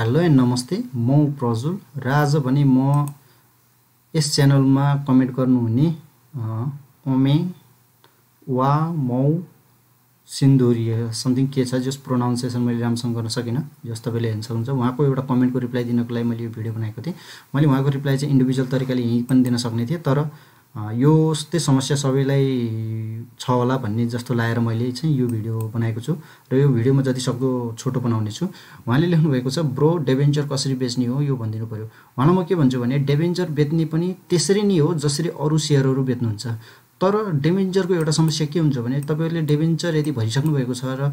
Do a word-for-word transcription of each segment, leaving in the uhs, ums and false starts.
Hello and नमस्ते म प्रजुल र आज भने म यस च्यानलमा कमेन्ट गर्नु हुने ओमे वा मौ सिन्दुरी समथिङ के छ जस प्रोनाउन्सिएसन मैले राम्रोसँग गर्न सकिन जस तपाईले हेर्न सक्नुहुन्छ उहाँको एउटा कमेन्टको रिप्लाई दिनको लागि मैले यो भिडियो बनाएको थिएँ। मैले उहाँको रिप्लाई चाहिँ इन्डिभिजुअल तरिकाले यही पनि दिन सक्ने थिए तर यो त्यस्तै समस्या सबैलाई छ होला भन्ने जस्तो लागेर मैले चाहिँ यो भिडियो बनाएको छु र यो भिडियो म जति सक्दो छोटो बनाउने छु। उहाँले लेख्नु भएको छ ब्रो डेबेन्चर कसरी बेच्ने हो यो भनिदिनु पर्यो। उहाँलाई म के भन्छु भने डेबेन्चर बेच्ने पनि त्यसरी नै हो जसरी अरू शेयरहरू बेच्नुहुन्छ। तर डेबेन्चरको एउटा समस्या के हुन्छ भने तपाईहरुले डेबेन्चर यदि भरिसक्नु भएको छ र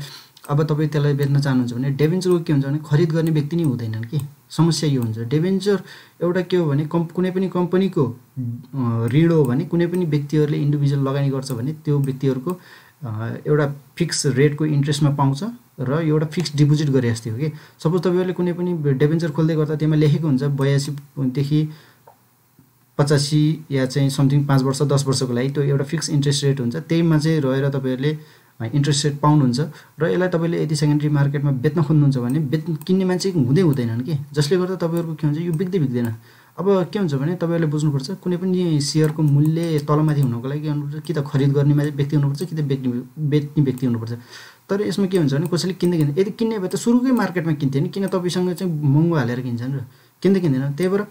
अब तपाई त्यसलाई बेच्न चाहनुहुन्छ भने डेबेन्चरको के हुन्छ भने खरिद गर्ने व्यक्ति नै हुँदैनन् कि समस्या यो हुन्छ। डेबेन्चर एउटा के हो भने कुनै पनि कम्पनीको ऋण हो भने कुनै पनि व्यक्तिहरुले इन्डिभिजुअल लगानी गर्छ भने त्यो व्यक्तिहरुको एउटा फिक्स रेटको इन्ट्रेस्टमा पाउँछ र एउटा फिक्स डिपोजिट गरे जस्तै हो के। सपोज तपाईहरुले कुनै पनि डेबेन्चर खोल्दै गर्दा त्यसमा लेखेको हुन्छ बयासी देखि पचासी या चाहिँ समथिङ पाँच वर्ष दस वर्षको लागि त्यो एउटा फिक्स इन्ट्रेस्ट रेट हुन्छ त्यसैमा चाहिँ रहेर तपाईहरुले इन्ट्रेस्ट रेट पाउनुहुन्छ र यसलाई तपाईले यदि सेकेन्डरी मार्केटमा बेच्न खोज्नुहुन्छ भने बेच्न किन्ने मान्छे हुँदै हुँदैनन् कि जसले गर्दा तपाईहरुको के हुन्छ यो बिक्दै बिक्दैन। अब के हुन्छ भने तपाईहरुले बुझ्नुपर्छ कुनै पनि शेयरको मूल्य तलमाथि हुनको लागि कि त खरिद गर्ने व्यक्ति हुनुपर्छ कि त बेच्ने बेच्ने व्यक्ति हुनुपर्छ। तर यसमा के हुन्छ भने कसैले किन्दै किन्दैन यदि किन्ने भए त सुरुकै मार्केटमा किन्थ्यो नि किन तपाईसँग चाहिँ महँगो हालेर किन्छन् र किन्दै किन्दैनन्। त्यही भएर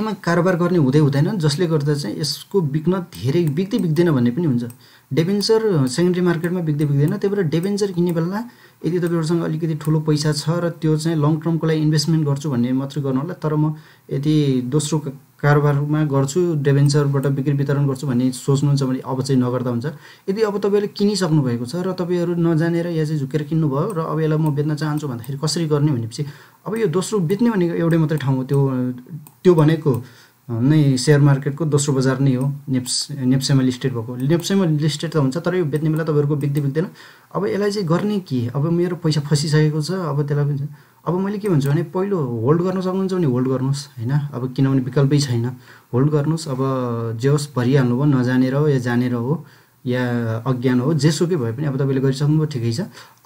एमा कारोबार गर्ने हुँदै हुँदैन जसले गर्दा चाहिँ यसको बिक्न धेरै बिक्दै बिक्दैन भन्ने पनि हुन्छ। डेबेन्चर सेकेन्डरी मार्केटमा बिक्दै बिक्दैन। त्यही भएर डेबेन्चर किन्ने बेला यदि तपाईहरुसँग अलिकति ठूलो पैसा छ र त्यो चाहिँ लङ टर्मको लागि इन्भेस्टमेन्ट गर्छु भन्ने मात्र गर्नु होला। तर म यदि दोस्रो कारोबारमा गर्छु डेबेन्चरबाट बिक्री वितरण गर्छु भन्ने सोच्नुहुन्छ भने अब चाहिँ नगर्दा हुन्छ। यदि अब तपाईहरुले किनि सक्नु भएको छ र तपाईहरु नजानेर या चाहिँ झुकेर किन्नु भयो र अब यसलाई म बेच्न चाहन्छु भन्दाखेरि कसरी गर्ने भनेपछि अब यो दोस्रो बेच्ने भनेको एउटै मात्र ठाउँ हो त्यो त्यो भनेको नै शेयर मार्केटको दोस्रो बजार नै हो नेप्स नेप्सेमा लिस्टेड भएको। नेप्सेमा लिस्टेड त हुन्छ तर यो बेच्ने बेला तपाईहरुको बिक्दै बिक्दैन। अब यसलाई चाहिँ गर्ने के अब मेरो पैसा फसिसकेको छ अब त्यसलाई अब मैले के भन्छु भने पहिलो होल्ड गर्न सक्नुहुन्छ भने होल्ड गर्नुस् हैन अब किनभने विकल्पै छैन होल्ड गर्नुस्। अब जेहोस् भरिहाल्नु भयो नजानेर हो या जानेर हो या अज्ञान हो जेसुकै भए पनि अब तपाईले गरिसक्नुभयो ठिकै छ।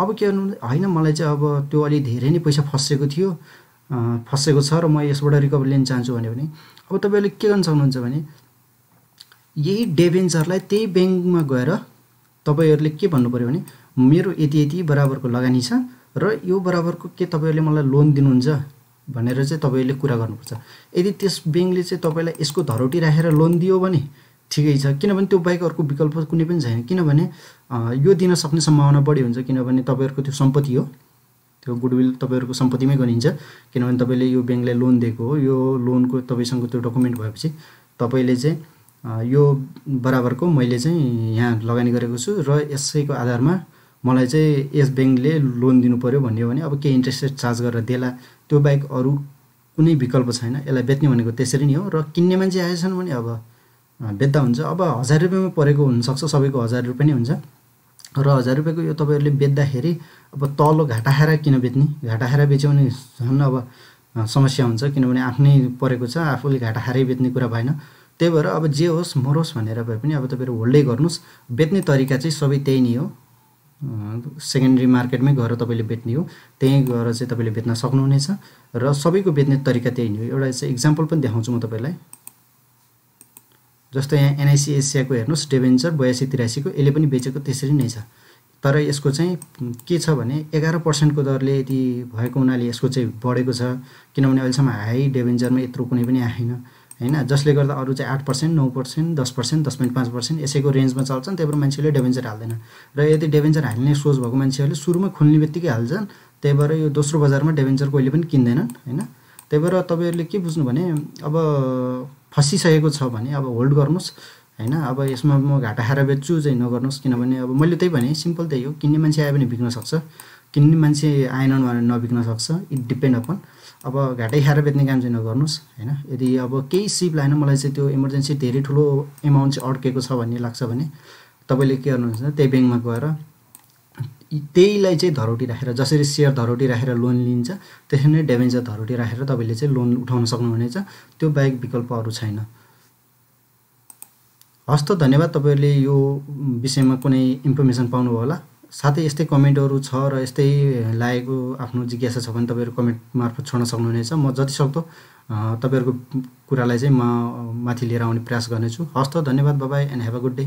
अब के गर्नु हैन मलाई चाहिँ अब त्यो अलि धेरै नै पैसा फसेको थियो फसेको छ र म यसबाट रिकभरी लिन चाहन्छु भन्यो भने अब तपाईहरुले के गर्न सक्नुहुन्छ भने यही डेबेन्चरलाई त्यही बैंकमा गएर तपाईहरुले के भन्नु पर्यो भने मेरो यति यति बराबरको लगानी छ र यो बराबरको के तपाईहरुले मलाई लोन दिनुहुन्छ भनेर चाहिँ तपाईहरुले कुरा गर्नुपर्छ। यदि त्यस बैंकले चाहिँ तपाईलाई यसको धरोटी राखेर लोन दियो भने ठिकै छ किनभने त्यो बाहेक अर्को विकल्प कुनै पनि छैन किनभने यो दिन सक्ने सम्भावना बढी हुन्छ किनभने तपाईहरुको त्यो सम्पत्ति हो त्यो गुडविल तपाईहरुको सम्पत्तिमै गनिन्छ किनभने तपाईले यो बैंकले लोन दिएको हो। यो लोनको तपाईसँग त्यो डकुमेन्ट भएपछि तपाईले चाहिँ यो बराबरको मैले चाहिँ यहाँ लगानी गरेको छु र यसैको आधारमा मलाई चाहिँ यस बैंकले लोन दिनु पर्यो भन्यो भने अब के इन्ट्रेस्ट चार्ज गरेर देला। त्यो बाहेक अरु कुनै विकल्प छैन। यसलाई बेच्ने भनेको त्यसरी नै हो र किन्ने मान्छे आएछन् भने अब बेच्दा हुन्छ। अब हजार रुपैयाँमा परेको हुन सक्छ सबैको हजार रुपैयाँ नै हुन्छ र हजार रुपैयाँको यो तपाईहरुले बेच्दाखेरि अब तल घाटा खाएर किन बेच्ने घाटा खाएर बेच्यो भने झन् अब समस्या हुन्छ किनभने आफ्नै परेको छ आफूले घाटा खाएरै बेच्ने कुरा भएन। त्यही भएर अब जे होस् मरोस् भनेर भए पनि अब तपाईहरु होल्डै गर्नुस्। बेच्ने तरिका चाहिँ सबै त्यही नै हो सेकेन्डरी मार्केटमै गएर तपाईले बेच्ने हो त्यही गएर चाहिँ तपाईले बेच्न सक्नुहुनेछ र सबैको बेच्ने तरिका त्यही नै हो। एउटा चाहिँ एक्जाम्पल पनि देखाउँछु म तपाईलाई जस्तो यहाँ एनआईसी एसियाको हेर्नुस् डेबेन्चर बयासी तिरासी को यसले पनि बेचेको त्यसरी नै छ तर यसको चाहिँ के छ भने एघार पर्सेन्टको दरले यदि भएको हुनाले यसको चाहिँ बढेको छ किनभने अहिलेसम्म हाई डेबेन्चरमा यत्रो कुनै पनि आएन हैन जसले गर्दा अरु चाहिँ आठ पर्सेंट नौ पर्सेंट दस पर्सेंट दस पॉइंट पांच पर्सेंट यसैको रेन्जमा चल्छन्। त्यही भएर मान्छेले डेबेन्चर हाल्दैन र यदि डेबेन्चर हाल्ने सोच भएको मान्छेहरूले सुरुमै खोल्ने बित्तिकै हाल्छन्। त्यही भएर यो दोस्रो बजारमा डेबेन्चर कोहीले पनि किन्दैनन् हैन। त्यही भएर तपाईहरुले के बुझ्नु भने अब फसिसकेको छ भने अब होल्ड गर्नुस् हैन। अब यसमा म घाटा खाएर बेच्छु चाहिँ नगर्नुस् किनभने अब मैले त्यही भने सिम्पल त्यही हो किन्ने मान्छे आए भने बिक्न सक्छ किन्ने मान्छे आएनन् भने नबिक्न सक्छ इट डिपेन्ड अपन। अब घाटै खाएर बेच्ने काम चाहिँ नगर्नुस् हैन। यदि अब केही सिप लाइन मलाई चाहिँ त्यो इमर्जेन्सी धेरै ठूलो अमाउन्ट चाहिँ अड्केको छ भन्ने लाग्छ भने तपाईले के गर्नुहुन्छ त्यही बैंकमा गएर त्यहीलाई चाहिँ धरोटी राखेर जसरी शेयर धरोटी राखेर लोन लिन्छ त्यसरी नै डेबेन्चर धरोटी राखेर तपाईले चाहिँ लोन उठाउन सक्नुहुनेछ। त्यो बाहेक विकल्पहरु छैन। हस् त धन्यवाद। तपाईहरुले यो विषयमा कुनै इन्फर्मेसन पाउनु भयो होला साथै यस्तै कमेन्टहरु छ र यस्तै लागेको आफ्नो जिज्ञासा छ भने तपाईहरु कमेन्ट मार्फत छोड्न सक्नुहुनेछ। म जति सक्दो तपाईहरुको कुरालाई चाहिँ म माथि लिएर आउने प्रयास गर्नेछु। हस् त, धन्यवाद, bye-bye and have a good day.